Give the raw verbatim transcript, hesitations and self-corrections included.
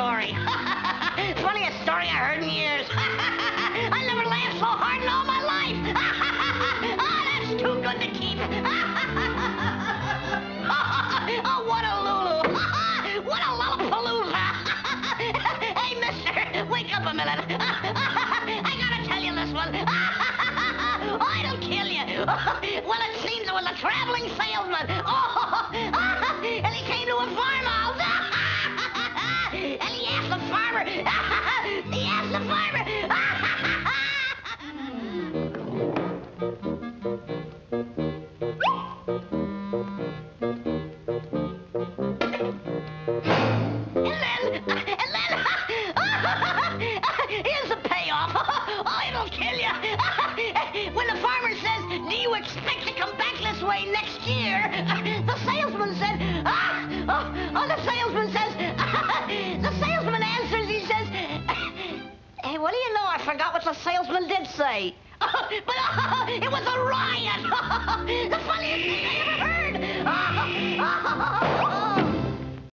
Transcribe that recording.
story. Funniest story I heard in years. I never laughed so hard in all my life. Oh, that's too good to keep. Oh, what a Lulu. What a Lollapalooza. Hey, mister, wake up a minute. I gotta tell you this one. Oh, it'll kill you. Well, it seems it was a traveling salesman. Oh, and he came to a farmhouse. And he asked the farmer. He asked the farmer. And then, and then, here's the payoff. Oh, it'll kill you. When the farmer says, "Do you expect to come back this way next year?" The salesman said, "Ah, oh, oh." The salesman says. The salesman answers, he says, "Hey, what do you know? I forgot what the salesman did say." But uh, it was a riot. The funniest thing I ever